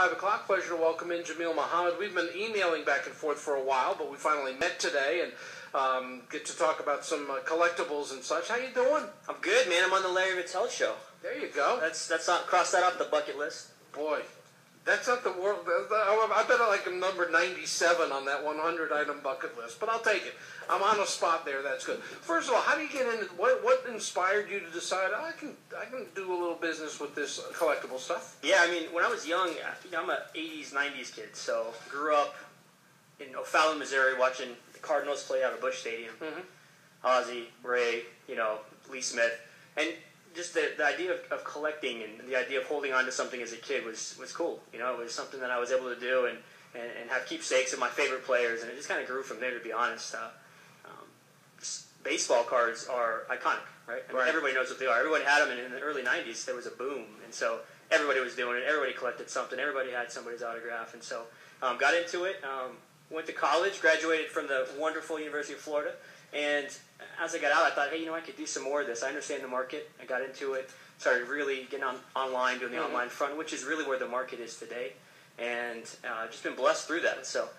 5 o'clock. Pleasure to welcome in Jameel Mohammed. We've been emailing back and forth for a while, but we finally met today and get to talk about some collectibles and such. How you doing? I'm good, man. I'm on the Larry Vettel show. There you go. That's not, cross that off the bucket list. Boy, that's not the world. I bet like I'm number 97 on that 100-item bucket list, but I'll take it. I'm on a spot there. That's good. First of all, how do you get into what inspired you to decide, oh, I can do a little business with this collectible stuff? Yeah, I mean, when I was young, you know, I'm an 80s, 90s kid, so grew up in O'Fallon, Missouri, watching the Cardinals play out of Busch Stadium. Mm-hmm. Ozzie, Ray, you know, Lee Smith, and just the idea of collecting and the idea of holding on to something as a kid was cool. You know, it was something that I was able to do and have keepsakes of my favorite players, and it just kind of grew from there, to be honest. Baseball cards are iconic, right? I mean, everybody knows what they are. Everyone had them, and in the early 90s, there was a boom, and so everybody was doing it. Everybody collected something. Everybody had somebody's autograph, and so got into it. Went to college, graduated from the wonderful University of Florida, and as I got out, I thought, hey, you know, I could do some more of this. I understand the market. I got into it, started really getting online, doing the online front, which is really where the market is today, and just been blessed through that. So,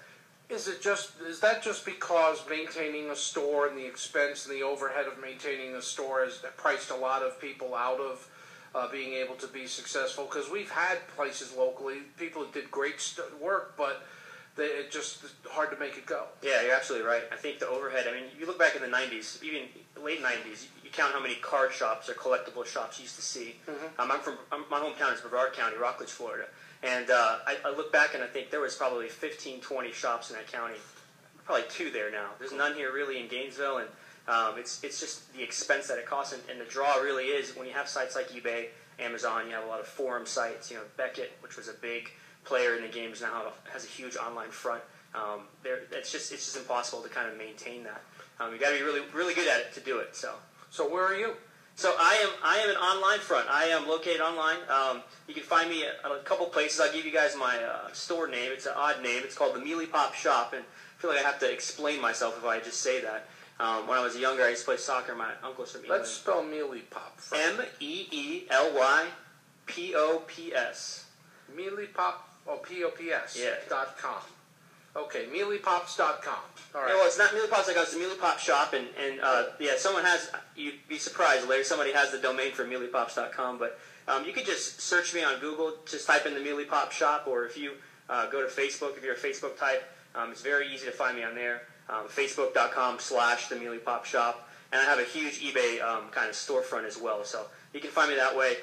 is that just because maintaining a store and the expense and the overhead of maintaining a store has priced a lot of people out of being able to be successful? Because we've had places locally, people that did great work, but it's just hard to make it go. Yeah, you're absolutely right. I think the overhead, I mean, you look back in the 90s, even late 90s, you count how many card shops or collectible shops you used to see. Mm-hmm. My hometown is Brevard County, Rockledge, Florida. And I look back and I think there was probably 15, 20 shops in that county. Probably 2 there now. There's none here really in Gainesville. And it's just the expense that it costs. And the draw really is when you have sites like eBay, Amazon, you have a lot of forum sites. You know, Beckett, which was a big player in the games now, has a huge online front. It's just impossible to kind of maintain that. You got to be really, really good at it to do it. So where are you? So I am an online front. I am located online. You can find me at a couple places. I'll give you guys my store name. It's an odd name. It's called the Meelypops shop, and I feel like I have to explain myself if I just say that. When I was younger, I used to play soccer. My uncle's from England. Let's spell Meelypops. MEELYPOPS. Meelypops. Oh, P-O-P-S. Yeah. .com. Okay, Meelypops.com. All right. Yeah, well, it's not Meelypops. I got the Meelypops shop, and yeah, someone has. You'd be surprised later. Somebody has the domain for Meelypops.com, but you could just search me on Google. Just type in the Meelypops shop, or if you go to Facebook, if you're a Facebook type, it's very easy to find me on there. Facebook.com/the Meelypops shop, and I have a huge eBay kind of storefront as well. So you can find me that way,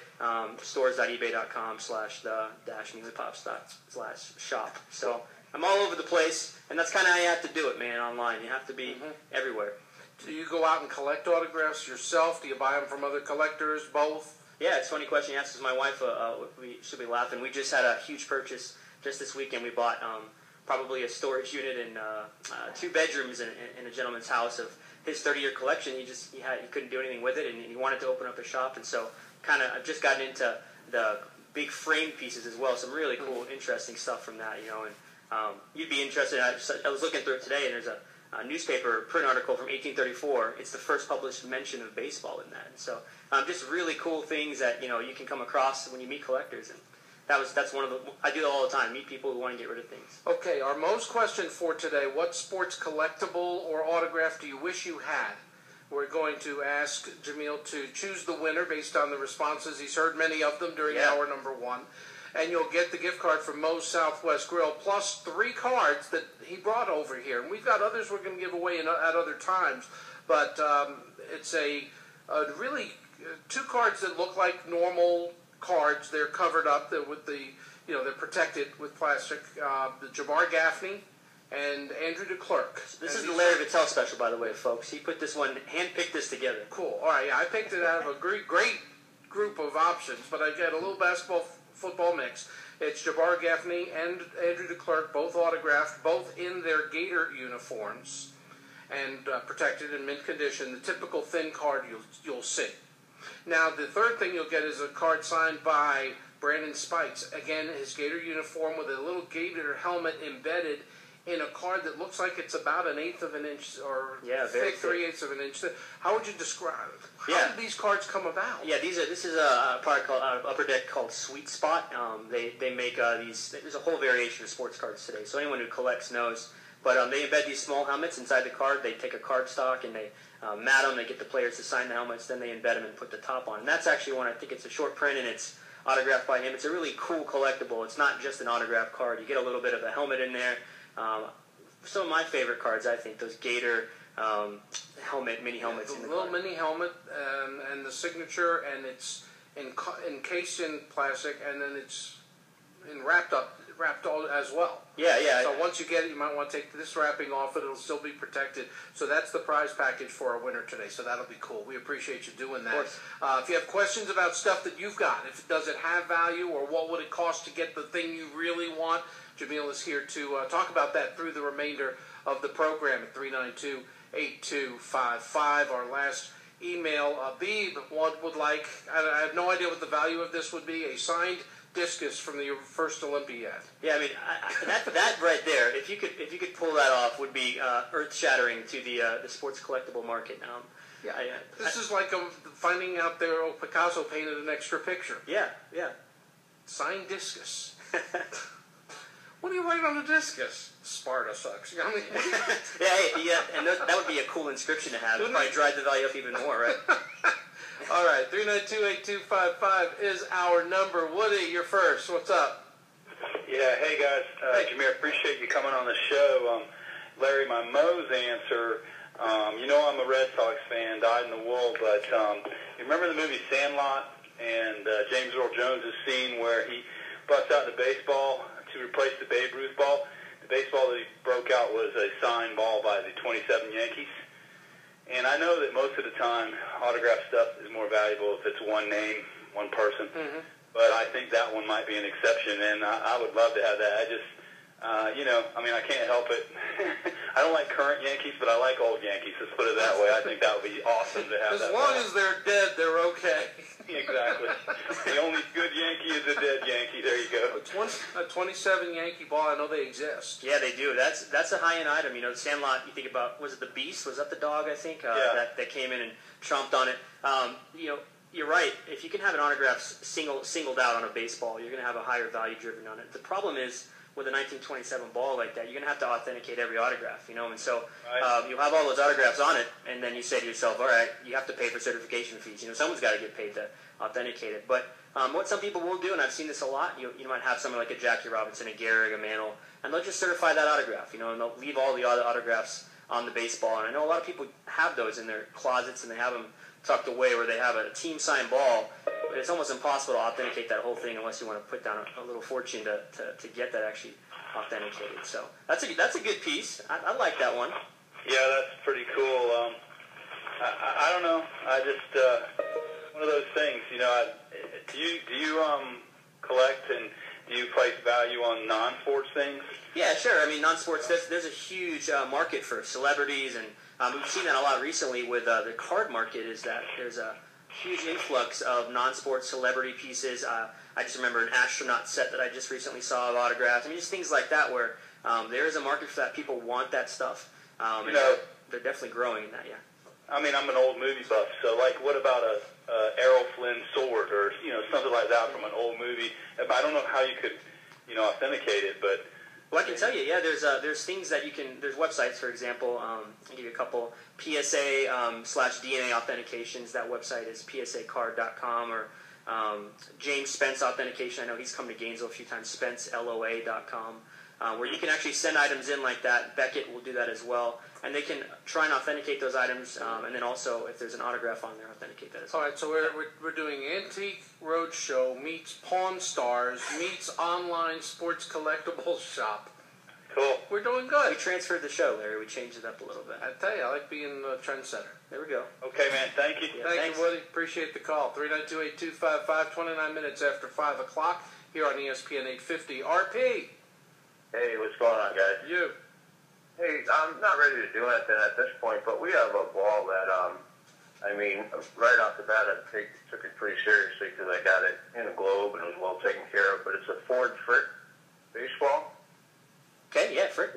stores.ebay.com/the-meelypops.shop. So I'm all over the place, and that's kind of how you have to do it, man, online. You have to be everywhere. Do you go out and collect autographs yourself? Do you buy them from other collectors, both? Yeah, it's a funny question you asked, because my wife, we should be laughing. We just had a huge purchase just this weekend. We bought probably a storage unit and 2 bedrooms in a gentleman's house of his 30-year collection. He couldn't do anything with it, and he wanted to open up a shop, and so kind of I've just gotten into the big frame pieces as well. Some really cool, interesting stuff from that, you know. And you'd be interested. I was looking through it today, and there's a newspaper print article from 1834. It's the first published mention of baseball in that, and so just really cool things that, you know, you can come across when you meet collectors. And that's one of the, I do that all the time, meet people who want to get rid of things. Okay, our most question for today, what sports collectible or autograph do you wish you had? We're going to ask Jameel to choose the winner based on the responses. He's heard many of them during hour number 1. And you'll get the gift card from Moe's Southwest Grill, plus 3 cards that he brought over here. And we've got others we're going to give away at other times. But it's a really 2 cards that look like normal cards. They're covered up with the, you know, they're protected with plastic. The Jabbar Gaffney and Andrew DeClerc. This is the Larry Vettel special, by the way, folks. He put this one, handpicked this together. Cool. All right, yeah, I picked it out of a great group of options, but I got a little basketball football mix. It's Jabbar Gaffney and Andrew DeClerc, both autographed, both in their Gator uniforms, and protected in mint condition. The typical thin card you'll see. Now, the third thing you'll get is a card signed by Brandon Spikes. Again, his Gator uniform with a little Gator helmet embedded in a card that looks like it's about an eighth of an inch or thick, 3/8 of an inch. How would you describe it? How did these cards come about? Yeah, these are. This is a product called Upper Deck called Sweet Spot. They make these. There's a whole variation of sports cards today, so anyone who collects knows. But they embed these small helmets inside the card. They take a card stock and they mat them. They get the players to sign the helmets. Then they embed them and put the top on. And that's actually one. I think it's a short print and it's autographed by him. It's a really cool collectible. It's not just an autographed card. You get a little bit of a helmet in there. Some of my favorite cards, I think, those Gator helmet, mini helmets. Yeah, the little mini helmet and the signature, and it's encased in plastic, and then it's wrapped all as well. Yeah. So once you get it, you might want to take this wrapping off, and it'll still be protected. So that's the prize package for our winner today. So that'll be cool. We appreciate you doing that. Of course. If you have questions about stuff that you've got, does it have value, or what would it cost to get the thing you really want, Jameel is here to talk about that through the remainder of the program at 392-8255. Our last email, Beeb, what would like, I have no idea what the value of this would be, a signed discus from the first Olympiad. Yeah, I mean, that right there, if you could pull that off, would be earth-shattering to the sports collectible market. Yeah, this is like finding out there, oh, Picasso painted an extra picture. Yeah. Signed discus. What do you write on a discus? Sparta sucks. You know what I mean? And that would be a cool inscription to have. It'd probably drive the value up even more, right? All right, 392-8255 is our number. Woody, you're first. What's up? Yeah, hey, guys. Jameel, appreciate you coming on the show. Larry, my Mo's answer, you know I'm a Red Sox fan, dyed in the wool, but you remember the movie Sandlot and James Earl Jones' scene where he busts out the baseball to replace the Babe Ruth ball? The baseball that he broke out was a signed ball by the 27 Yankees. And I know that most of the time, autograph stuff is more valuable if it's one name, one person. Mm-hmm. But I think that one might be an exception, and I would love to have that. I just, you know, I mean, I can't help it. I don't like current Yankees, but I like old Yankees. Let's put it that way. I think that would be awesome to have. As long as they're dead, they're okay. Exactly. The only good Yankee is a dead Yankee. There you go. A 27 Yankee ball. I know they exist. Yeah, they do. That's a high end item. You know, Sandlot. You think about, was it the Beast? Was that the dog? I think that came in and chomped on it. You know, you're right. If you can have an autograph singled out on a baseball, you're going to have a higher value driven on it. The problem is, with a 1927 ball like that, you're going to have to authenticate every autograph, you know, and so you'll have all those autographs on it, and then you say to yourself, all right, you have to pay for certification fees. You know, someone's got to get paid to authenticate it. But what some people will do, and I've seen this a lot, you might have someone like a Jackie Robinson, a Gehrig, a Mantle, and they'll just certify that autograph, you know, and they'll leave all the other autographs on the baseball. And I know a lot of people have those in their closets, and they have them tucked away where they have a team-signed ball. But it's almost impossible to authenticate that whole thing unless you want to put down a little fortune to get that actually authenticated. So that's a good piece. I like that one. Yeah, that's pretty cool. I don't know. I just one of those things. You know, do you collect and do you place value on non-sports things? Yeah, sure. I mean, non-sports. There's a huge market for celebrities, and we've seen that a lot recently with the card market. Is that there's a huge influx of non-sports celebrity pieces. I just remember an astronaut set that I just recently saw of autographs. I mean, just things like that where there is a market for that. People want that stuff. You know, they're definitely growing in that, yeah. I mean, I'm an old movie buff, so, like, what about a Errol Flynn sword or, you know, something like that from an old movie? I don't know how you could, you know, authenticate it, but... Well, I can tell you, yeah, there's things that you can, there's websites, for example, I'll give you a couple, PSA /DNA authentications, that website is psacard.com, or James Spence Authentication, I know he's come to Gainesville a few times, spenceloa.com, where you can actually send items in like that. Beckett will do that as well, and they can try and authenticate those items, and then also, if there's an autograph on there, authenticate that as well. All right, so we're doing Antique Roadshow meets Pawn Stars meets online sports collectibles shop. Cool. We're doing good. We transferred the show, Larry. We changed it up a little bit. I tell you, I like being a trendsetter. There we go. Okay, man. Thank you. Yeah, thank you, Woody. Appreciate the call. 392-8255, 29 minutes after 5 o'clock here on ESPN 850. RP. Hey, what's going on, guys? You. Hey, I'm not ready to do anything at this point, but we have a ball that, I mean, right off the bat, I took it pretty seriously because I got it in a globe and it was well taken care of, but it's a Ford Frick baseball. Okay, yeah, Frick.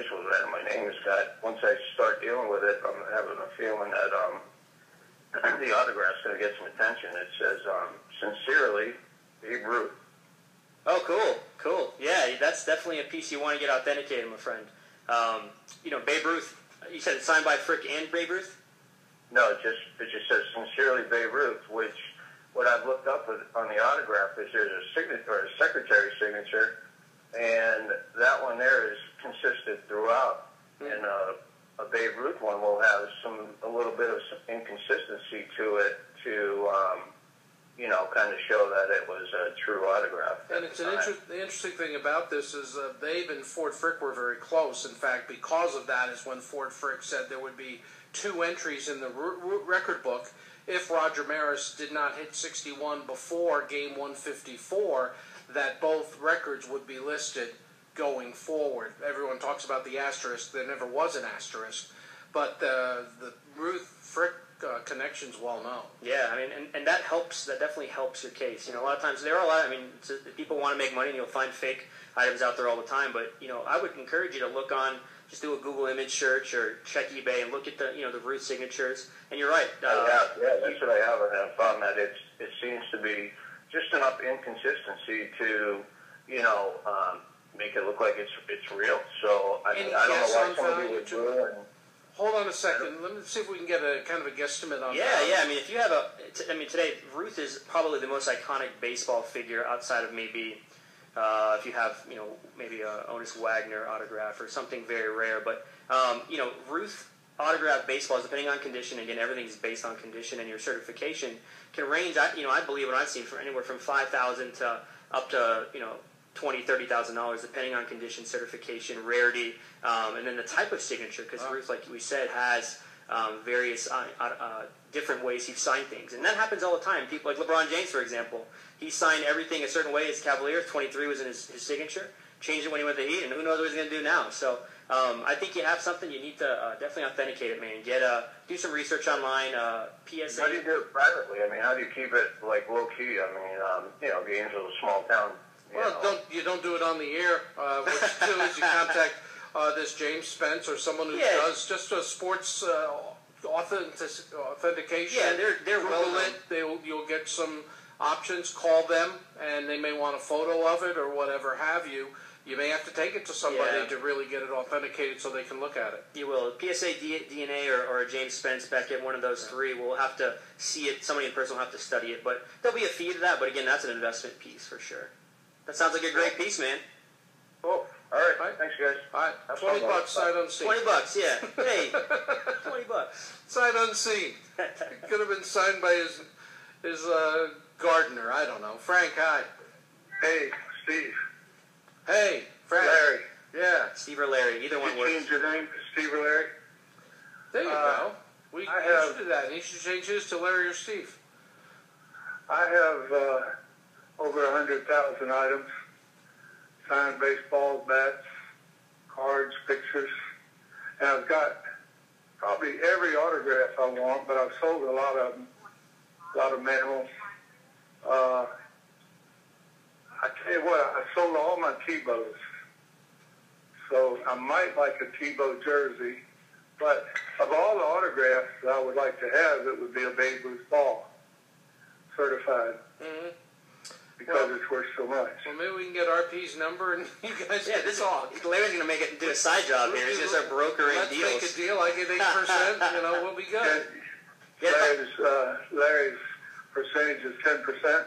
initials that in my name is that once I start dealing with it, I'm having a feeling that the autograph's going to get some attention. It says, sincerely, Babe Ruth. Oh, cool. Yeah, that's definitely a piece you want to get authenticated, my friend. Babe Ruth, you said it's signed by Frick and Babe Ruth? No, it just says, sincerely, Babe Ruth, which what I've looked up on the autograph is there's a signature, or a secretary signature, and that one there is consistent throughout. Mm-hmm. And a Babe Ruth one will have a little bit of inconsistency to it to, kind of show that it was a true autograph. And it's the interesting thing about this is Babe and Ford Frick were very close. In fact, because of that is when Ford Frick said there would be two entries in the record book if Roger Maris did not hit 61 before game 154, that both records would be listed going forward. Everyone talks about the asterisk. There never was an asterisk. But the Ruth-Frick connection's well known. Yeah, I mean, and that helps. That definitely helps your case. You know, a lot of times people want to make money, and you'll find fake items out there all the time. But, I would encourage you to look on, just do a Google image search or check eBay and look at the, the Ruth signatures. And you're right. That's what I have. I have found that it seems to be just enough inconsistency to, make it look like it's real. So I don't know why somebody would do it. Hold on a second. Let me see if we can get a kind of a guesstimate on that. Yeah. I mean, if you have today Ruth is probably the most iconic baseball figure outside of maybe if you have maybe a Otis Wagner autograph or something very rare. But Ruth autograph baseballs, depending on condition, again, everything's based on condition and your certification, can range. I believe what I've seen from anywhere from $5,000 to up to $20,000, $30,000, depending on condition, certification, rarity, and then the type of signature, because Ruth, like we said, has various different ways he's signed things. And that happens all the time. People like LeBron James, for example, he signed everything a certain way as Cavaliers. 23 was in his signature. Changed it when he went to the Heat, and who knows what he's going to do now. So I think you have something you need to definitely authenticate it, man. Do some research online, PSA. How do you do it privately? I mean, how do you keep it, low-key? I mean, Gainesville's a small town. You don't do it on the air. What you do is you contact this James Spence or someone who does just a sports authentication. Yeah, they're well lit. You'll get some options. Call them, and they may want a photo of it or whatever have you. You may have to take it to somebody to really get it authenticated so they can look at it. You will. PSA, DNA, or James Spence, Beckett, one of those three will have to see it. Somebody in person will have to study it. But there'll be a fee to that. But, again, that's an investment piece for sure. That sounds like a great piece, man. Cool. All right. All right. Thanks, guys. All right. That's $20 sight unseen. $20, yeah. Hey, $20. Sight unseen. It could have been signed by his gardener. I don't know. Frank, hi. Hey, Steve. Hey, Frank. Larry. Yeah. Steve or Larry. Either one works. Did you change your name to Steve or Larry? There you go. We should do that. You should change his to Larry or Steve. I have over 100,000 items, signed baseballs, bats, cards, pictures, and I've got probably every autograph I want, but I've sold a lot of them, a lot of mammals. I tell you what, I sold all my Tebows, so I might like a Tebow jersey, but of all the autographs that I would like to have, it would be a Babe Ruth ball, certified. Mm-hmm. Because it's worth so much. Well, maybe we can get RP's number and you guys get this on. Larry's going to make it do a side job here. He's going to start brokering deals. Let's make a deal. I get 8%. We'll be good. Yeah. Larry's percentage is 10%.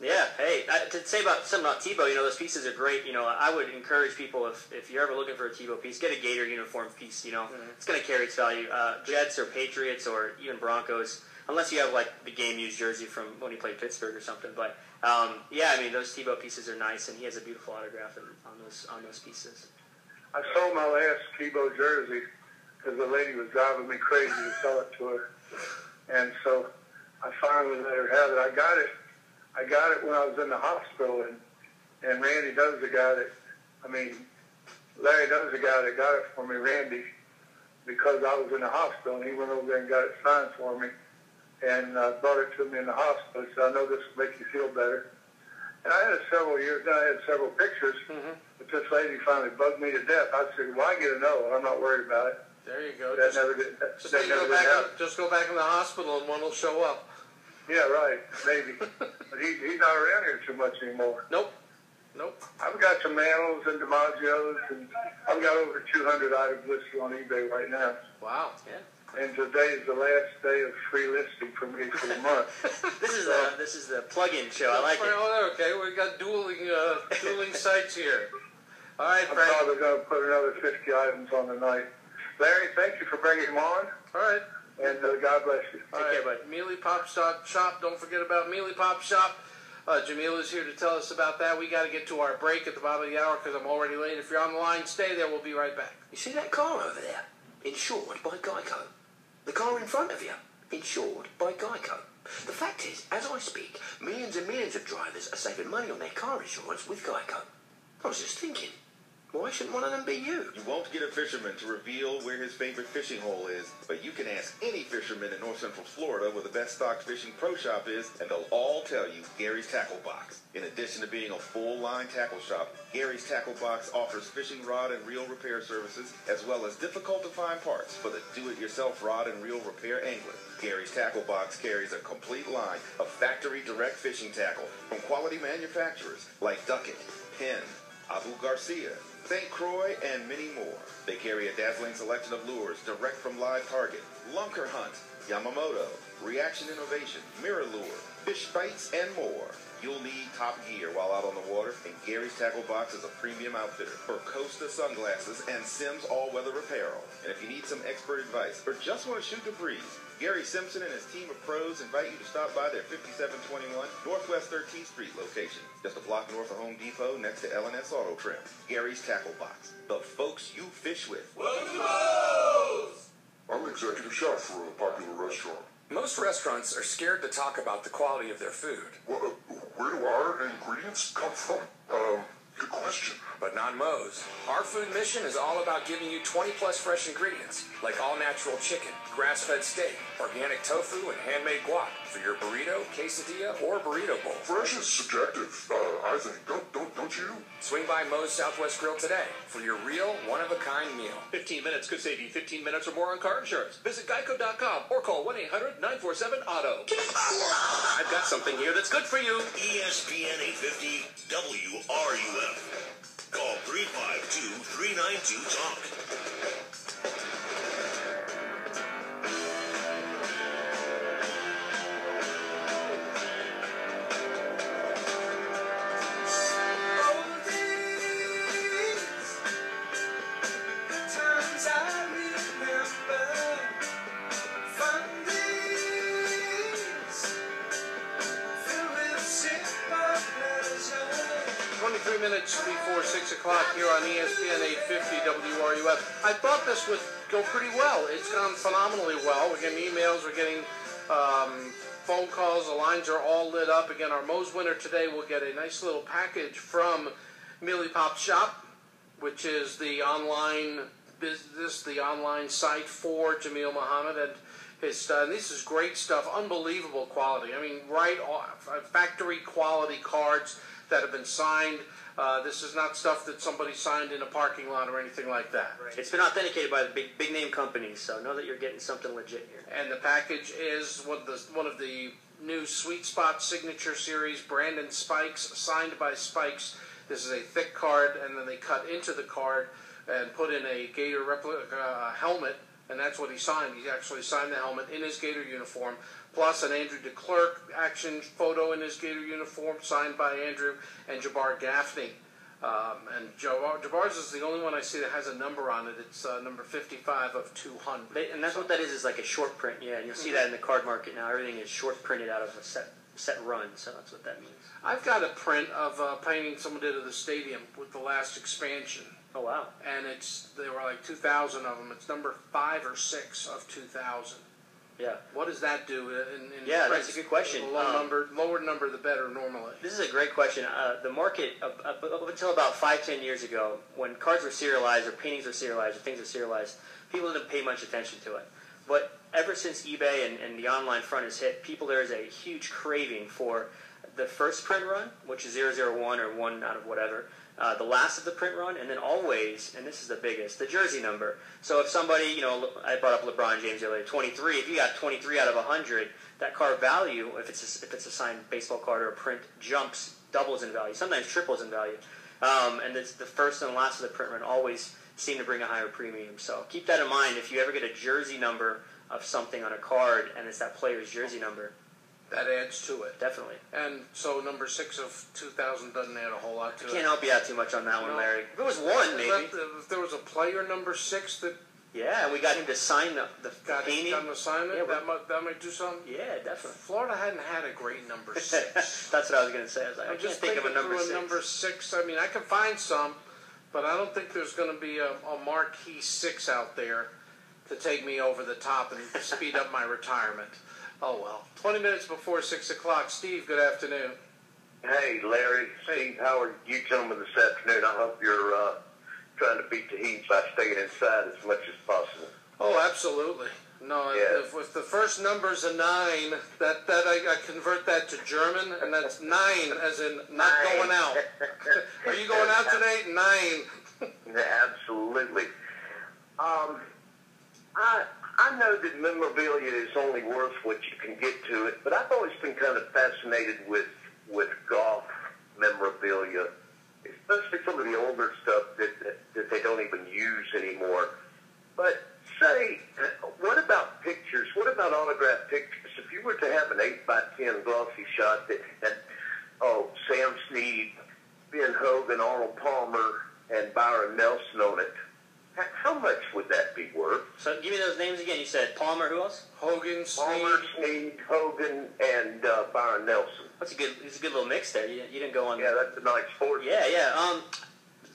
Yeah. Hey, to say something about Tebow, those pieces are great. I would encourage people, if you're ever looking for a Tebow piece, get a Gator uniform piece. It's going to carry its value. Jets or Patriots or even Broncos. Unless you have, the game-used jersey from when he played Pittsburgh or something. But, those Tebow pieces are nice, and he has a beautiful autograph on those pieces. I sold my last Tebow jersey because the lady was driving me crazy to sell it to her. And so I finally let her have it. I got it when I was in the hospital, and Randy does the guy that, Larry does the guy that got it for me, Randy, because I was in the hospital, and he went over there and got it signed for me. And brought it to me in the hospital. So I know this will make you feel better. And I had several pictures. Mm-hmm. But this lady finally bugged me to death. I said, well, I get a no. I'm not worried about it. There you go. Just go back in the hospital and one will show up. Yeah, right. Maybe. But he's not around here too much anymore. Nope. Nope. I've got some Manos and DiMaggio's, and I've got over 200 items listed on eBay right now. Wow. Yeah. And today is the last day of free listing for me for the month. This is the plug-in show. I like it. Okay, we got dueling sites here. All right, Frank. I'm probably going to put another 50 items on the night. Larry, thank you for bringing him on. All right. And God bless you. Take care, buddy. Meelypops shop. Don't forget about Meelypops shop. Jameel is here to tell us about that. We got to get to our break at the bottom of the hour because I'm already late. If you're on the line, stay there. We'll be right back. You see that car over there? Insured by Geico. The car in front of you, insured by Geico. The fact is, as I speak, millions and millions of drivers are saving money on their car insurance with Geico. I was just thinking, why shouldn't one of them be you? You won't get a fisherman to reveal where his favorite fishing hole is, but you can ask any fisherman in north central Florida where the best stocked fishing pro shop is, and they'll all tell you Gary's Tackle Box. In addition to being a full-line tackle shop, Gary's Tackle Box offers fishing rod and reel repair services, as well as difficult-to-find parts for the do-it-yourself rod and reel repair angler. Gary's Tackle Box carries a complete line of factory direct fishing tackle from quality manufacturers like Duckett, Penn, Abu Garcia, St. Croix, and many more. They carry a dazzling selection of lures direct from Live Target, Lunker Hunt, Yamamoto, Reaction Innovation, Mirror Lure, Fish Bites, and more. You'll need top gear while out on the water, and Gary's Tackle Box is a premium outfitter for Costa sunglasses and Sims all-weather apparel. And if you need some expert advice or just want to shoot the breeze, Gary Simpson and his team of pros invite you to stop by their 5721 Northwest 13th Street location, just a block north of Home Depot next to L&S Auto Trim. Gary's Tackle Box, the folks you fish with. I'm an executive chef for a popular restaurant. Most restaurants are scared to talk about the quality of their food. Well, where do our ingredients come from? Good question. But not Moe's. Our food mission is all about giving you 20-plus fresh ingredients, like all-natural chicken, grass-fed steak, organic tofu, and handmade guac for your burrito, quesadilla, or burrito bowl. Fresh is subjective, I think. Don't you? Swing by Moe's Southwest Grill today for your real, one-of-a-kind meal. 15 minutes could save you 15 minutes or more on car insurance. Visit Geico.com or call 1-800-947-AUTO. I've got something here that's good for you. ESPN 850 WRUF. Call 352-392-TALK. Here on ESPN 850 WRUF. I thought this would go pretty well. It's gone phenomenally well. We're getting emails, we're getting phone calls, the lines are all lit up. Again, our Moe's winner today will get a nice little package from Meelypops Shop, which is the online business, the online site for Jameel Mohammed and his stuff. And this is great stuff, unbelievable quality. I mean, right off, factory quality cards that have been signed. This is not stuff that somebody signed in a parking lot or anything like that. Right. It's been authenticated by the big name companies, so know that you're getting something legit here. And the package is one of the new Sweet Spot signature series, Brandon Spikes, signed by Spikes. This is a thick card, and then they cut into the card and put in a Gator replica helmet, and that's what he signed. He actually signed the helmet in his Gator uniform, plus an Andrew DeClerc action photo in his Gator uniform, signed by Andrew and Jabbar Gaffney. And Jabbar's is the only one I see that has a number on it. It's number 55 of 200. And that's what that is like a short print, yeah. And you'll see that in the card market now. Everything is short printed out of a set run, so that's what that means. I've got a print of a painting someone did of the stadium with the last expansion. Oh, wow. And there were like 2,000 of them. It's number 5 or 6 of 2,000. Yeah. What does that do? Yeah, that's a good question. Lower number, the better normally. This is a great question. The market, up until about 5-10 years ago, when cards were serialized or paintings were serialized or things were serialized, people didn't pay much attention to it. But ever since eBay and the online front has hit, there is a huge craving for the first print run, which is 001 or 1 out of whatever, the last of the print run, and then always, and this is the biggest, the jersey number. So if somebody, you know, I brought up LeBron James earlier, 23, if you got 23 out of 100, that card value, if it's a signed baseball card or a print, jumps, doubles in value, sometimes triples in value. And it's the first and last of the print run always seem to bring a higher premium. So keep that in mind. If you ever get a jersey number of something on a card and it's that player's jersey number, that adds to it. Definitely. And so number 6 of 2000 doesn't add a whole lot to it. I can't help you out too much on that one, Larry. If it was one, maybe. If there was a player number 6 that... Yeah, and we got him to sign the painting. Got him to sign it? Yeah, that might do something? Yeah, definitely. Florida hadn't had a great number 6. That's what I was going to say. I was like, I just think of a number 6. I mean, I can find some, but I don't think there's going to be a marquee 6 out there to take me over the top and speed up my retirement. Oh, well. 20 minutes before 6 o'clock. Steve, good afternoon. Hey, Larry. Steve, how are you gentlemen this afternoon? I hope you're trying to beat the heat by staying inside as much as possible. Oh, absolutely. No, yeah. If the first number's a 9, that I convert that to German, and that's 9, as in not going out. Are you going out tonight? 9. Absolutely. I know that memorabilia is only worth what you can get to it, but I've always been kind of fascinated with golf memorabilia, especially some of the older stuff that they don't even use anymore. But say, what about pictures? What about autographed pictures? If you were to have an 8x10 glossy shot that had, Sam Snead, Ben Hogan, Arnold Palmer, and Byron Nelson on it, how much would that be worth? So give me those names again. You said Palmer, who else? Hogan, Snead, Hogan, and Byron Nelson. It's a good little mix there. You didn't go on. Yeah, that's a nice sport. Yeah.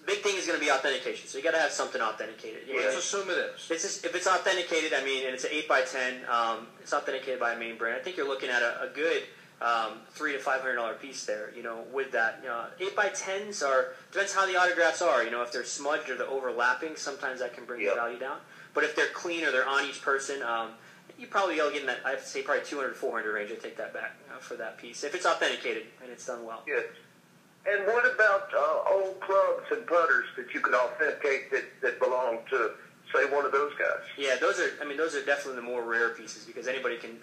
Big thing is going to be authentication. So you got to have something authenticated. Let's assume it is. It's just, if it's authenticated, I mean, and it's an 8x10, it's authenticated by a main brand. I think you're looking at a good $300 to $500 piece there, with that. 8x10s are, depends how the autographs are, if they're smudged or they're overlapping, sometimes that can bring the value down. But if they're clean or they're on each person, you probably all get in that, I have to say, probably 200 to 400 range. I take that back for that piece, if it's authenticated and it's done well. Yes. And what about old clubs and putters that you could authenticate that belong to, say, one of those guys? Yeah, those are definitely the more rare pieces, because anybody can,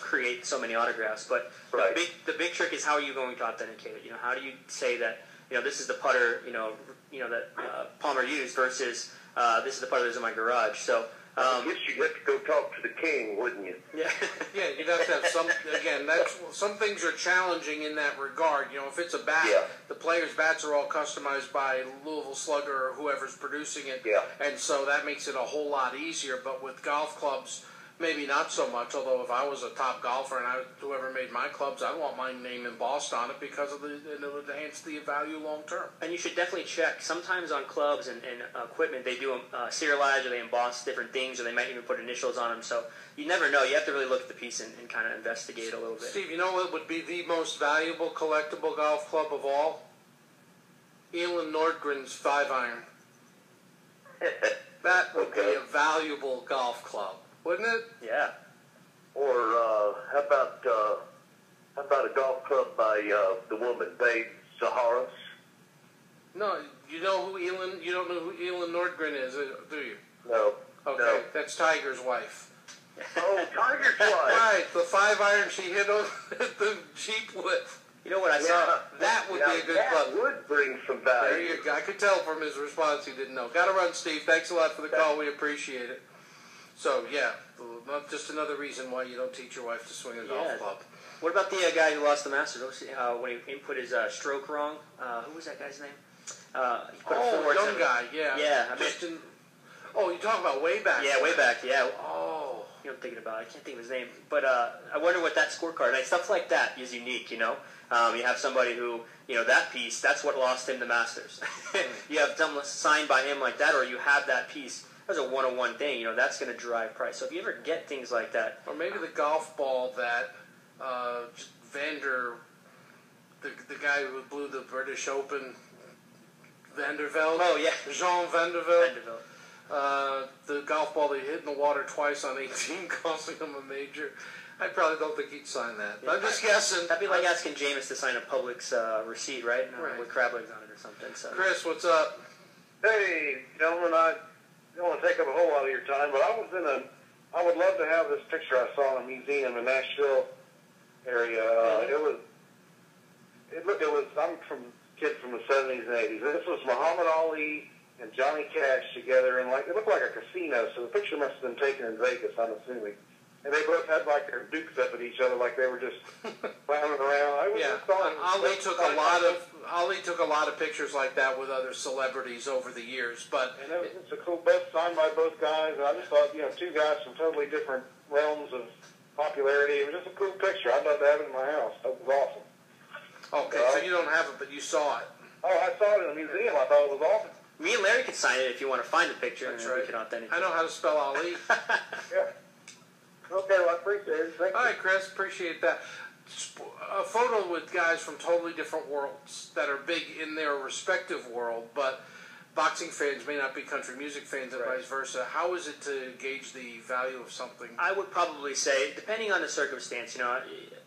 create so many autographs. But right. the big trick is, how are you going to authenticate it? How do you say that, this is the putter, that Palmer used versus this is the putter that's in my garage. So I guess you'd have to go talk to the king, wouldn't you? Yeah, you'd have to have some. Again, some things are challenging in that regard. If it's a bat, the players' bats are all customized by Louisville Slugger or whoever's producing it, and so that makes it a whole lot easier. But with golf clubs, maybe not so much. Although if I was a top golfer and whoever made my clubs, I want my name embossed on it because it would enhance the value long term. And you should definitely check. Sometimes on clubs and equipment, they do serialized, or they emboss different things, or they might even put initials on them. So you never know. You have to really look at the piece and kind of investigate a little bit. Steve, what would be the most valuable collectible golf club of all? Elin Nordgren's 5-iron. That would be a valuable golf club. Wouldn't it? Yeah. Or how about a golf club by the woman Babe Zaharos? No, you don't know who Elin Nordgren is, do you? No. Okay, no. That's Tiger's wife. Oh, Tiger's wife. Right, the 5-iron she hit on the Jeep with. You know what I saw? That would be a good club. That would bring some value. There you go. I could tell from his response he didn't know. Got to run, Steve. Thanks a lot for the call. We appreciate it. So, yeah, just another reason why you don't teach your wife to swing a golf club. What about the guy who lost the Masters when he input his stroke wrong? Who was that guy's name? He put a young guy, yeah. You're talking about way back. Yeah, way back, yeah. Oh. I'm thinking about it. I can't think of his name. But I wonder what that scorecard, like, stuff like that is unique, you have somebody who, that piece, that's what lost him the Masters. You have something signed by him like that, or you have that piece. That's a one-on-one thing, that's going to drive price. So if you ever get things like that. Or maybe the golf ball that Vander, the guy who blew the British Open, Van de Velde. Oh, yeah. Jean Van de Velde. The golf softball that he hit in the water twice on 18, costing him a major. I probably don't think he'd sign that. But yeah, I'm just guessing. That'd be like asking Jameis to sign a Publix receipt, right? No, right? With crab legs on it or something. So. Chris, what's up? Hey, gentlemen, I don't want to take up a whole lot of your time, but I would love to have this picture I saw in a museum in Nashville area. I'm from kid from the 70s and 80s. This was Muhammad Ali and Johnny Cash together, and like it looked like a casino, so the picture must have been taken in Vegas, I'm assuming. And they both had like their dukes up at each other, like they were just clowning around. Ali took a lot of pictures like that with other celebrities over the years, and it was just a cool book signed by both guys. And I just thought, two guys from totally different realms of popularity. It was just a cool picture. I'd love to have it in my house. That was awesome. Okay, so you don't have it, but you saw it. Oh, I saw it in the museum. I thought it was awesome. Me and Larry could sign it if you want to find the picture. That's right. We can authenticate. I know how to spell Ali. Yeah. Okay, well, I appreciate it. All right, Chris, appreciate that. A photo with guys from totally different worlds that are big in their respective world, but boxing fans may not be country music fans and vice versa. How is it to gauge the value of something? I would probably say, depending on the circumstance,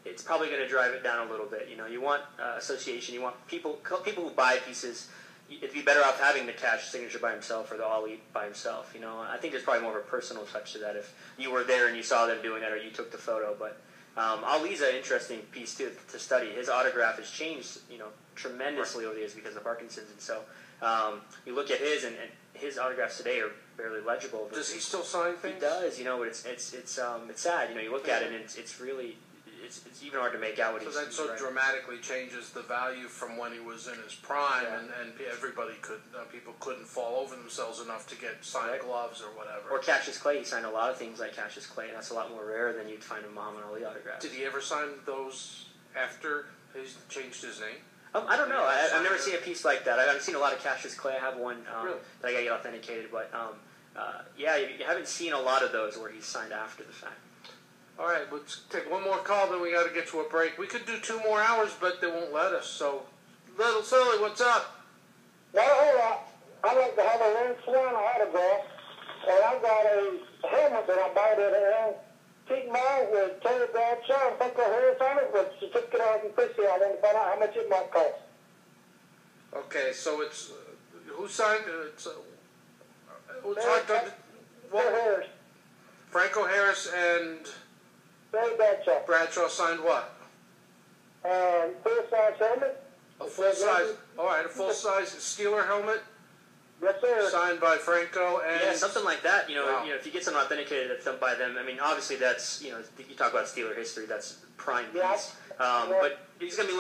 it's probably going to drive it down a little bit. You want association. You want people who buy pieces. It'd be better off having the Cash signature by himself or the Ali by himself. I think there's probably more of a personal touch to that if you were there and you saw them doing that or you took the photo. But Ali's an interesting piece too to study. His autograph has changed, tremendously over the years because of Parkinson's, and so you look at his and his autographs today are barely legible. Does he still sign things? He does, but it's sad. You look at it and it's really. It's even hard to make out what he's doing. So that dramatically changes the value from when he was in his prime, and everybody people couldn't fall over themselves enough to get signed gloves or whatever. Or Cassius Clay, he signed a lot of things like Cassius Clay, and that's a lot more rare than you'd find a Muhammad Ali autograph. Did he ever sign those after he changed his name? I don't know. I've never seen a piece like that. I've seen a lot of Cassius Clay. I have one that I got to get authenticated, but you haven't seen a lot of those where he's signed after the fact. All right, let's take one more call, then we got to get to a break. We could do 2 more hours, but they won't let us. So, Little Silly, what's up? Now, hold on. I'd like to have a Lynn Swan autograph, and I've got a helmet that I bought at Aaron Pete Miles with Terry Bradshaw and Franco Harris on it with certificate of Chrissy. I want to find out how much it might cost. Okay, so it's who signed it? Harris. Franco Harris and. Terry Bradshaw. Bradshaw signed what? Full-size helmet. A full-size. All right, a full-size Steeler helmet. Yes, sir. Signed by Franco and. Yeah, something like that. Wow. If you get something authenticated that's done by them, obviously that's you talk about Steeler history. That's prime piece. But you're gonna be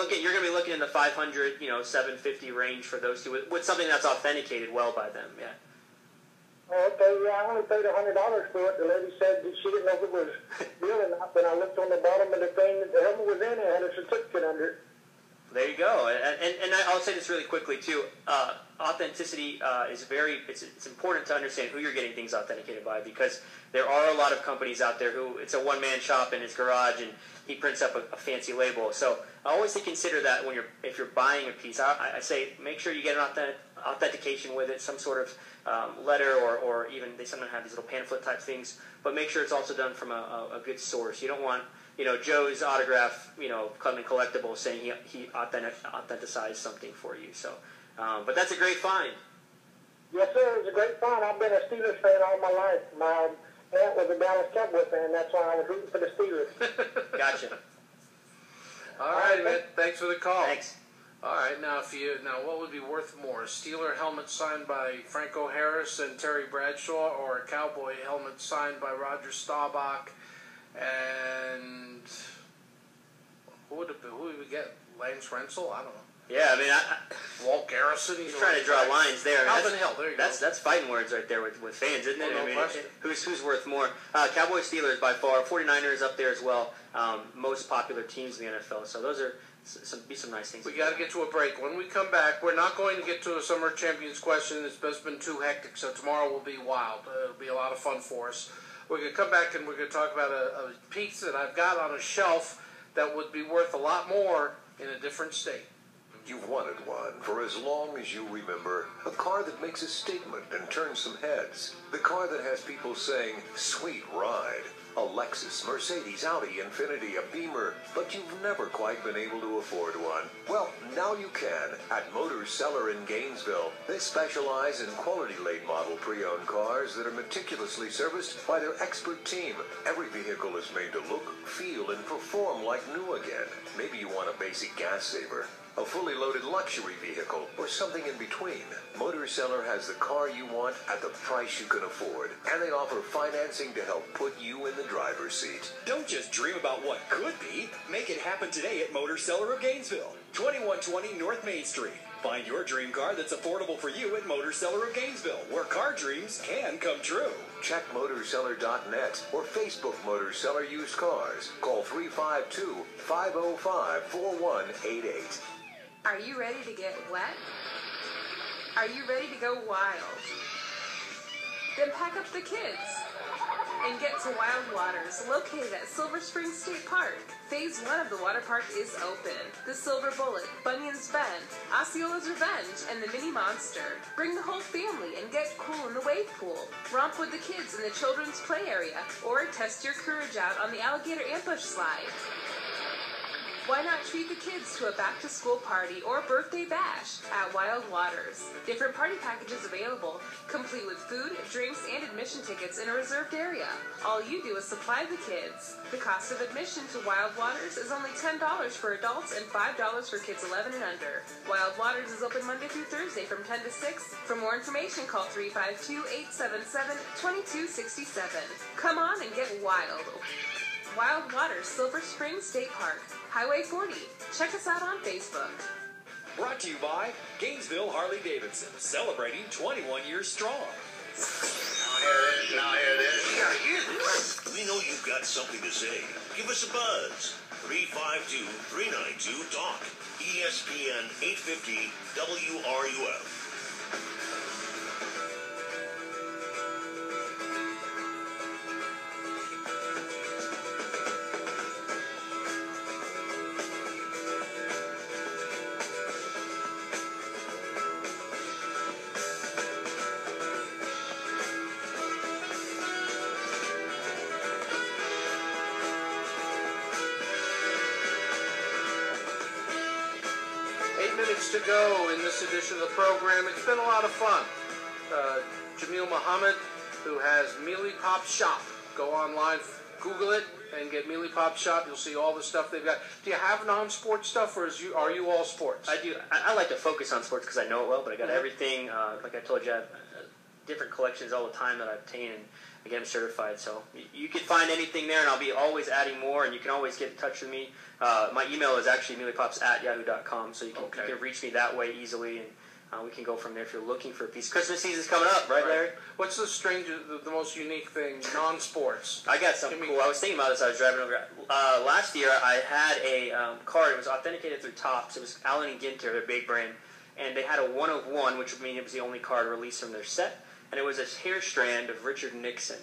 looking in the 500, 750 range for those two with something that's authenticated well by them. Yeah. Okay, yeah, I only paid $100 for it. The lady said that she didn't know if it was real or not, but I looked on the bottom of the thing that the helmet was in and had a certificate under it. There you go. And I'll say this really quickly, too. Authenticity is it's important to understand who you're getting things authenticated by, because there are a lot of companies out there who, it's a one-man shop in his garage, and he prints up a fancy label. So I always say consider that if you're buying a piece. I say make sure you get an authentication with it, some sort of letter, or even they sometimes have these little pamphlet type things, but make sure it's also done from a good source. You don't want Joe's autograph coming collectible saying he authenticized something for you. So but that's a great find. Yes, sir, it's a great find. I've been a Steelers fan all my life. My aunt was a Dallas Cowboys fan. That's why I was rooting for the Steelers. Gotcha. All right, man. Thanks for the call. Thanks. All right, now what would be worth more, a Steeler helmet signed by Franco Harris and Terry Bradshaw, or a Cowboy helmet signed by Roger Staubach and who would we get? Lance Rensel? I don't know. Yeah, Walt Garrison. He's trying to draw lines there. Calvin Hill. There you go. That's fighting words right there with fans, isn't it? Who's worth more? Cowboys, Steelers by far. 49ers up there as well. Most popular teams in the NFL. So those are. Some nice things. We got to get to a break. When we come back, we're not going to get to a Summer Champions question. It's just been too hectic, so tomorrow will be wild. It'll be a lot of fun for us. We're going to come back and we're going to talk about a piece that I've got on a shelf that would be worth a lot more in a different state. You've wanted one for as long as you remember. A car that makes a statement and turns some heads. The car that has people saying, sweet ride. A Lexus, Mercedes, Audi, Infiniti, a Beamer. But you've never quite been able to afford one. Well, now you can at Motor Seller in Gainesville. They specialize in quality late-model pre-owned cars that are meticulously serviced by their expert team. Every vehicle is made to look, feel, and perform like new again. Maybe you want a basic gas saver, a fully loaded luxury vehicle, or something in between. Motor Seller has the car you want at the price you can afford, and they offer financing to help put you in the driver's seat. Don't just dream about what could be. Make it happen today at Motor Seller of Gainesville, 2120 North Main Street. Find your dream car that's affordable for you at Motor Seller of Gainesville, where car dreams can come true. Check MotorSeller.net or Facebook Motor Seller Used Cars. Call 352-505-4188. Are you ready to get wet? Are you ready to go wild? Then pack up the kids and get to Wild Waters, located at Silver Spring State Park. Phase 1 of the water park is open. The Silver Bullet, Bunyan's Bend, Osceola's Revenge, and the Mini Monster. Bring the whole family and get cool in the wave pool. Romp with the kids in the children's play area, or test your courage out on the alligator ambush slide. Why not treat the kids to a back-to-school party or birthday bash at Wild Waters? Different party packages available, complete with food, drinks, and admission tickets in a reserved area. All you do is supply the kids. The cost of admission to Wild Waters is only $10 for adults and $5 for kids 11 and under. Wild Waters is open Monday through Thursday from 10 to 6. For more information, call 352-877-2267. Come on and get wild. Wild Waters, Silver Spring State Park, Highway 40. Check us out on Facebook. Brought to you by Gainesville Harley-Davidson, celebrating 21 years strong. Now hear this, now hear this. We know you've got something to say. Give us a buzz. 352-392-TALK. ESPN 850 WRUF. To go in this edition of the program. It's been a lot of fun. Jameel Mohammed, who has Meelypops Shop. Go online, Google it, and get Meelypops Shop. You'll see all the stuff they've got. Do you have non-sports stuff, or are you all sports? I do. I like to focus on sports because I know it well, but I got everything. Like I told you, I have different collections all the time that I obtain, and again, I'm certified. So you can find anything there, and I'll be always adding more, and you can always get in touch with me. My email is actually meelypops@yahoo.com, so you can reach me that way easily, and we can go from there if you're looking for a piece. Christmas season's coming up, right, Larry? What's the strangest, the most unique thing, non-sports? I got something cool. I was thinking about this. I was driving over. Last year, I had a card. It was authenticated through Topps. It was Allen & Ginter, their big brand, and they had a 1 of 1, which would mean it was the only card released from their set, and it was a hair strand of Richard Nixon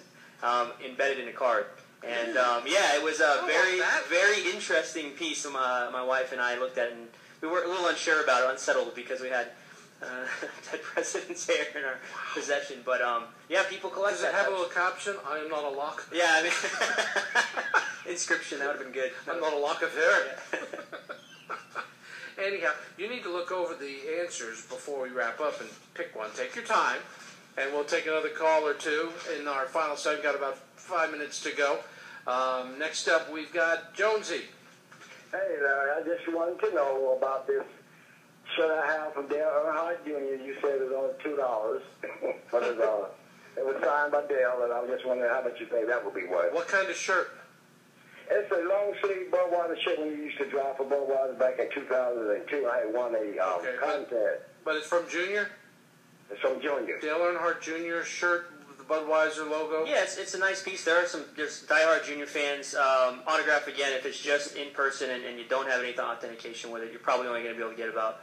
embedded in a card. And, yeah, it was a very interesting piece. My wife and I looked at it, and we were a little unsure about it, unsettled, because we had dead president's hair in our possession. But, yeah, people collect that. Does it have a little caption, I am not a lock? Yeah, I mean, inscription, that would have been good. I'm not a lock of hair. Yeah. Anyhow, you need to look over the answers before we wrap up and pick one. Take your time, and we'll take another call or two in our final set. We've got about 5 minutes to go. Next up, we've got Jonesy. Hey, Larry, I just wanted to know about this shirt I have from Dale Earnhardt Jr. You said it was only $2 for the dollar. It was signed by Dale, and I was just wondering how much you think that would be worth. What kind of shirt? It's a long-sleeve Budweiser shirt when you used to drive for Budweiser back in 2002. I had won a contest. But it's from Junior? It's from Junior. Dale Earnhardt Jr. shirt. Budweiser logo. Yeah, it's a nice piece. There's diehard Junior fans. Autograph again, if it's just in person and you don't have any authentication with it, you're probably only going to be able to get about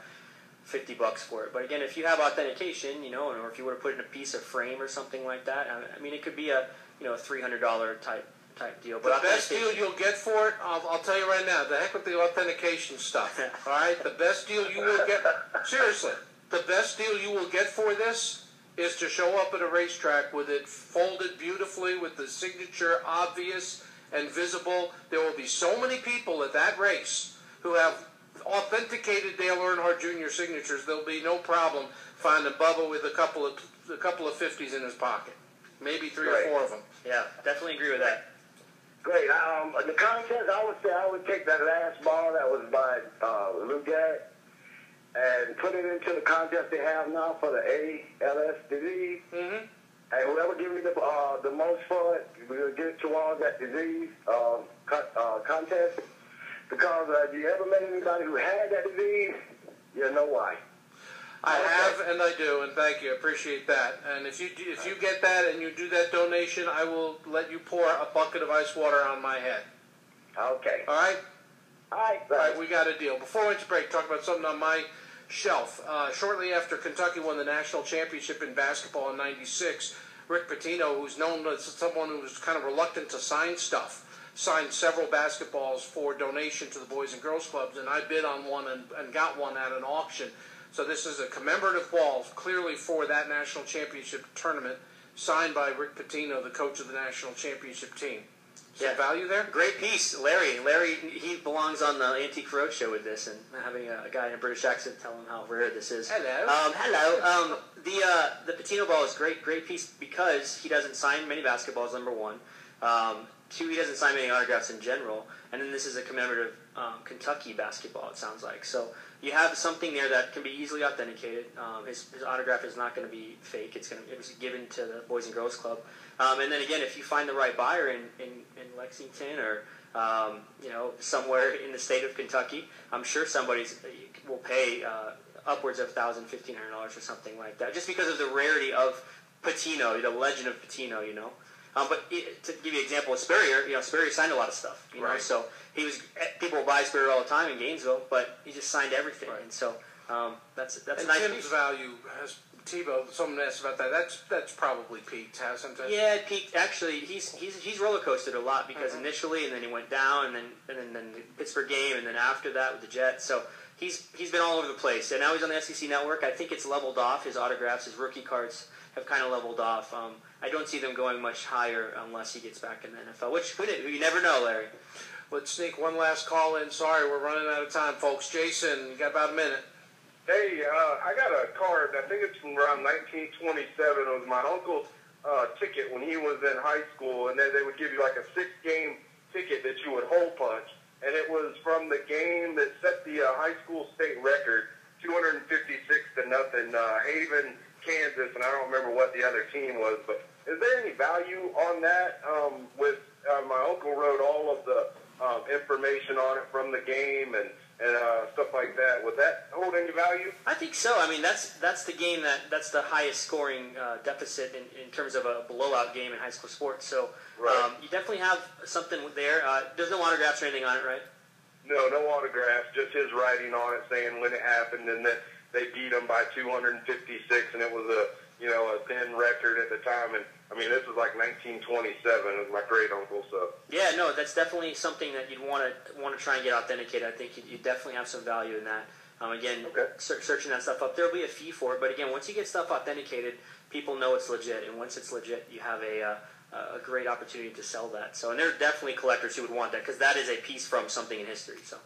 $50 for it. But again, if you have authentication, you know, or if you were to put in a piece of frame or something like that, I mean, it could be a $300 type type deal. But the best deal you'll get for it, I'll tell you right now, the heck with the authentication stuff. All right, the best deal you will get, seriously, the best deal you will get for this is to show up at a racetrack with it folded beautifully, with the signature obvious and visible. There will be so many people at that race who have authenticated Dale Earnhardt Jr. signatures. There'll be no problem finding Bubba with a couple of 50s in his pocket, maybe three or four of them. Yeah, definitely agree with that. Great. The contest, I would say I would take that last ball that was by Lou Garrett and put it into the contest they have now for the ALS disease. Mm-hmm. And whoever gives me the most for it, we'll give it towards that disease contest. Because if you ever met anybody who had that disease, you know why. I have, and I do, and thank you. I appreciate that. And if you get that and you do that donation, I will let you pour a bucket of ice water on my head. Okay. All right? All right. All right, we got a deal. Before we went to break, talk about something on my shelf. Shortly after Kentucky won the national championship in basketball in '96, Rick Pitino, who's known as someone who was kind of reluctant to sign stuff, signed several basketballs for donation to the Boys and Girls Clubs, and I bid on one and got one at an auction. So this is a commemorative ball, clearly for that national championship tournament, signed by Rick Pitino, the coach of the national championship team. Some value there? Great piece, Larry. Larry, he belongs on the Antique Roadshow with this, and having a guy in a British accent tell him how rare this is. Hello. Hello. The Pitino ball is great piece because he doesn't sign many basketballs, number one. Two, he doesn't sign many autographs in general. And then this is a commemorative Kentucky basketball, it sounds like. So you have something there that can be easily authenticated. His autograph is not going to be fake. It was given to the Boys and Girls Club. And then again, if you find the right buyer in Lexington or somewhere in the state of Kentucky, I'm sure somebody will pay upwards of $1,000, $1,500 or something like that, just because of the rarity of Pitino, the legend of Pitino, you know. But to give you an example, Spurrier, Spurrier signed a lot of stuff, you know, so people buy Spurrier all the time in Gainesville, but he just signed everything, and so that's a nice piece. And Tim's value has Tebow. Someone asked about that. That's probably peaked, hasn't it? Yeah, it peaked. Actually, he's roller coasted a lot because initially, and then he went down, and then the Pittsburgh game, and then after that with the Jets. So he's been all over the place, and now he's on the SEC Network. I think it's leveled off. His autographs, his rookie cards have kind of leveled off. I don't see them going much higher unless he gets back in the NFL, which you never know, Larry. Let's sneak one last call in. Sorry, we're running out of time, folks. Jason, you got about a minute. Hey, I got a card. I think it's from around 1927. It was my uncle's ticket when he was in high school, and then they would give you like a six-game ticket that you would hole punch, and it was from the game that set the high school state record, 256-0, Haven, Kansas, and I don't remember what the other team was, but is there any value on that? My uncle wrote all of the information on it from the game and stuff like that. Would that hold any value? I think so. I mean, that's the game that's the highest scoring deficit in terms of a blowout game in high school sports. So you definitely have something there. There's no autographs or anything on it, right? No, no autographs, just his writing on it saying when it happened and that they beat them by 256, and it was a thin record at the time. And I mean, this was like 1927. It was my great uncle, so yeah, no, that's definitely something that you'd want to try and get authenticated. I think you definitely have some value in that. Searching that stuff up, there'll be a fee for it. But again, once you get stuff authenticated, people know it's legit, and once it's legit, you have a great opportunity to sell that. So, and there are definitely collectors who would want that because that is a piece from something in history. So.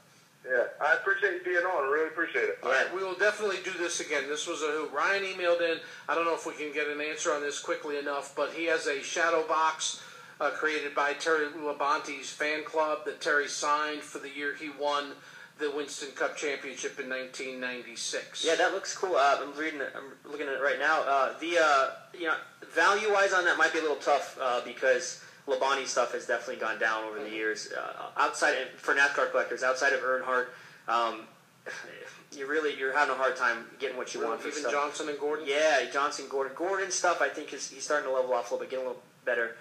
Yeah, I appreciate you being on. I really appreciate it. All right, we will definitely do this again. This was a hoot. Ryan emailed in. I don't know if we can get an answer on this quickly enough, but he has a shadow box created by Terry Labonte's fan club that Terry signed for the year he won the Winston Cup Championship in 1996. Yeah, that looks cool. I'm looking at it right now. Value-wise on that might be a little tough because Labonte stuff has definitely gone down over the years. For NASCAR collectors, outside of Earnhardt, you're having a hard time getting what you want. For even stuff. Johnson and Gordon. Yeah, Johnson, Gordon, stuff. I think he's starting to level off a little bit, getting a little better.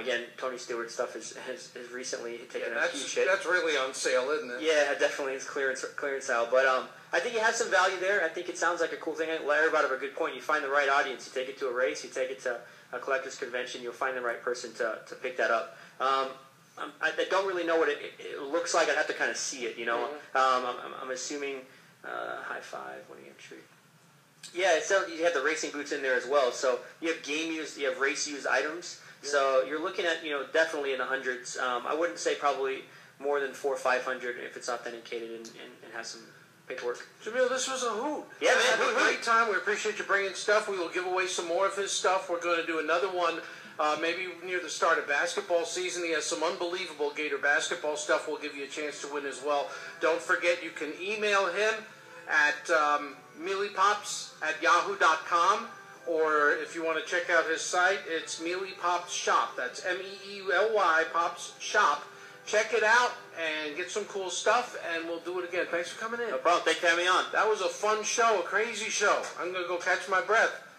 Again, Tony Stewart stuff has recently taken a huge hit. That's really on sale, isn't it? Yeah, definitely it's clearance out. But I think it has some value there. I think it sounds like a cool thing. Larry brought up a good point. You find the right audience. You take it to a race. You take it to a collector's convention, you'll find the right person to pick that up. I don't really know what it looks like. I'd have to kind of see it, you know. Mm-hmm. I'm assuming high five, one-inch treat. Yeah, so you have the racing boots in there as well. So you have game used, you have race used items. Yeah. So you're looking at, you know, definitely in the hundreds. I wouldn't say probably more than 400 or 500 if it's authenticated and has some paperwork. Jameel, this was a hoot. Yeah, man, had a great time. We appreciate you bringing stuff. We will give away some more of his stuff. We're going to do another one. Maybe near the start of basketball season. He has some unbelievable Gator basketball stuff. We'll give you a chance to win as well. Don't forget, you can email him at meelypops@yahoo.com, or if you want to check out his site, it's Meelypops Shop. That's M-E-E-L-Y, Pops Shop. Check it out and get some cool stuff, and we'll do it again. Thanks for coming in. No problem. Thanks for having me on. That was a fun show, a crazy show. I'm going to go catch my breath.